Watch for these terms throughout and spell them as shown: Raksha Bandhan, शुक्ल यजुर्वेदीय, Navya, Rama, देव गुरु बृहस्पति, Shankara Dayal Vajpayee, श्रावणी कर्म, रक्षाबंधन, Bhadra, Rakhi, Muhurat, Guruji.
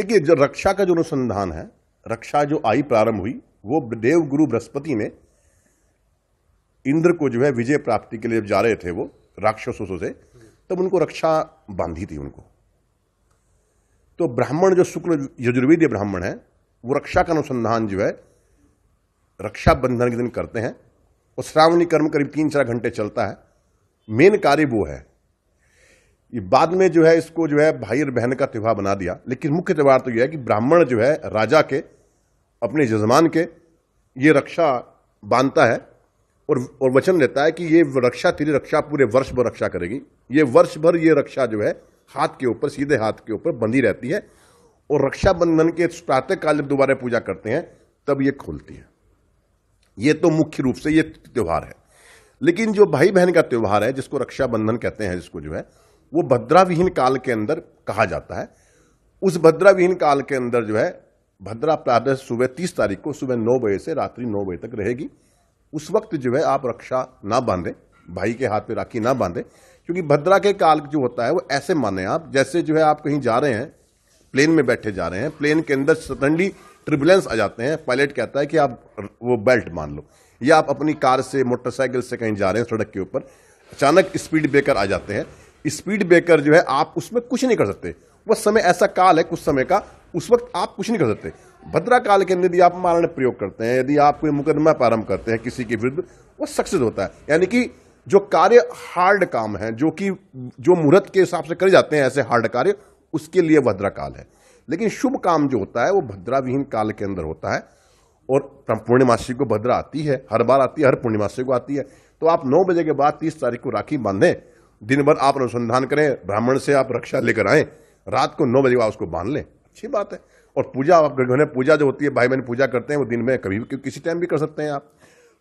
देखिए, जो रक्षा का जो अनुसंधान है, रक्षा जो आई प्रारंभ हुई, वो देव गुरु बृहस्पति ने इंद्र को जो है विजय प्राप्ति के लिए जब जा रहे थे वो राक्षसों से, तब उनको रक्षा बांधी थी उनको। तो ब्राह्मण जो शुक्ल यजुर्वेदीय ब्राह्मण है, वो रक्षा का अनुसंधान जो है रक्षा बंधन के दिन करते हैं। और श्रावणी कर्म करीब 3-4 घंटे चलता है। मेन कार्य वो है। ये बाद में जो है इसको जो है भाई और बहन का त्यौहार बना दिया, लेकिन मुख्य त्यौहार तो यह है कि ब्राह्मण जो है राजा के अपने यजमान के ये रक्षा बांधता है और वचन देता है कि ये रक्षा, तेरी रक्षा पूरे वर्ष भर रक्षा करेगी। ये वर्ष भर ये रक्षा जो है हाथ के ऊपर, सीधे हाथ के ऊपर बंधी रहती है। और रक्षाबंधन के प्रातःकाल जब दोबारा पूजा करते हैं तब ये खुलती है। ये तो मुख्य रूप से ये त्यौहार है। लेकिन जो भाई बहन का त्यौहार है, जिसको रक्षाबंधन कहते हैं, जिसको जो है वो भद्राविहीन काल के अंदर कहा जाता है। उस भद्राविहीन काल के अंदर जो है भद्रा प्रातः सुबह 30 तारीख को सुबह 9 बजे से रात्रि 9 बजे तक रहेगी। उस वक्त जो है आप रक्षा ना बांधें, भाई के हाथ पे राखी ना बांधें, क्योंकि भद्रा के काल जो होता है वो ऐसे माने आप जैसे जो है आप कहीं जा रहे हैं, प्लेन में बैठे जा रहे हैं, प्लेन के अंदर सडनली ट्रिबुलेंस आ जाते हैं, पायलट कहता है कि आप वो बेल्ट मान लो, या आप अपनी कार से मोटरसाइकिल से कहीं जा रहे हैं सड़क के ऊपर, अचानक स्पीड ब्रेकर आ जाते हैं। स्पीड ब्रेकर जो है आप उसमें कुछ नहीं कर सकते। वह समय ऐसा काल है कुछ समय का, उस वक्त आप कुछ नहीं कर सकते। भद्रा काल के अंदर यदि आप मारण प्रयोग करते हैं, यदि आप कोई मुकदमा प्रारंभ करते हैं किसी के विरुद्ध, वो सक्सेस होता है। यानी कि जो कार्य हार्ड काम है, जो कि जो मुहूर्त के हिसाब से करे जाते हैं ऐसे हार्ड कार्य, उसके लिए भद्रा काल है। लेकिन शुभ काम जो होता है वो भद्राविहीन काल के अंदर होता है। और पूर्णिमासी को भद्रा आती है, हर बार आती है, हर पूर्णिमासी को आती है। तो आप 9 बजे के बाद 30 तारीख को राखी बांधें, दिन भर आप अनुसंधान करें, ब्राह्मण से आप रक्षा लेकर आएँ, रात को 9 बजे आप उसको बांध लें, अच्छी बात है। और पूजा आप घर में पूजा जो होती है, भाई बहन पूजा करते हैं, वो दिन में कभी भी किसी टाइम भी कर सकते हैं आप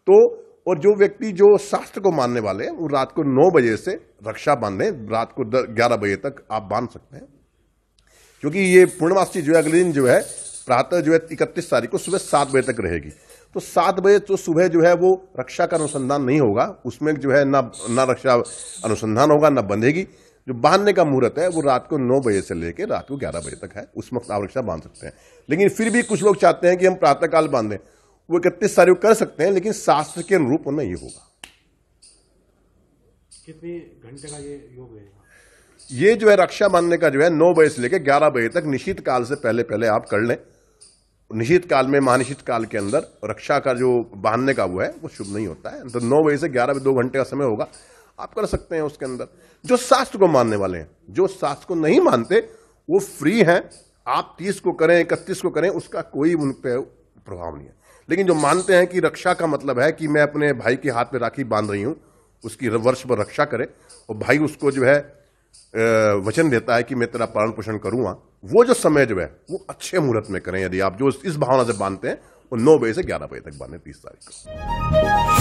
तो। और जो व्यक्ति जो शास्त्र को मानने वाले हैं वो रात को 9 बजे से रक्षा बांधें, रात को 11 बजे तक आप बांध सकते हैं, क्योंकि ये पूर्णमासी जो है अगले दिन जो है प्रातः जो है 31 तारीख को सुबह 7 बजे तक रहेगी। तो 7 बजे तो सुबह जो है वो रक्षा का अनुसंधान नहीं होगा, उसमें जो है ना रक्षा अनुसंधान होगा, ना बंधेगी। जो बांधने का मुहूर्त है वो रात को 9 बजे से लेकर रात को 11 बजे तक है, उस वक्त आप रक्षा बांध सकते हैं। लेकिन फिर भी कुछ लोग चाहते हैं कि हम प्रातःकाल बांधें, वो 31 तारीख कर सकते हैं, लेकिन शास्त्र के अनुरूप होना ये होगा। कितने घंटे का ये योग रहेगा? ये जो है रक्षा बांधने का जो है 9 बजे से लेकर 11 बजे तक, निश्चित काल से पहले पहले आप कर लें। निश्चित काल में, महानिश्चित काल के अंदर रक्षा का जो बांधने का वो है वो शुभ नहीं होता है। तो 9 बजे से 11 बजे 2 घंटे का समय होगा, आप कर सकते हैं उसके अंदर। जो शास्त्र को मानने वाले हैं, जो शास्त्र को नहीं मानते वो फ्री हैं, आप 30 को करें, 31 को करें, उसका कोई उन पर प्रभाव नहीं है। लेकिन जो मानते हैं कि रक्षा का मतलब है कि मैं अपने भाई के हाथ पर राखी बांध रही हूँ, उसकी वर्ष पर रक्षा करें, और भाई उसको जो है वचन देता है कि मैं तेरा पालन पोषण करूँगा, वो जो समय जो है वो अच्छे मुहूर्त में करें। यदि आप जो इस भावना से बांधते हैं वो 9 बजे से 11 बजे तक बांधें 30 तारीख को।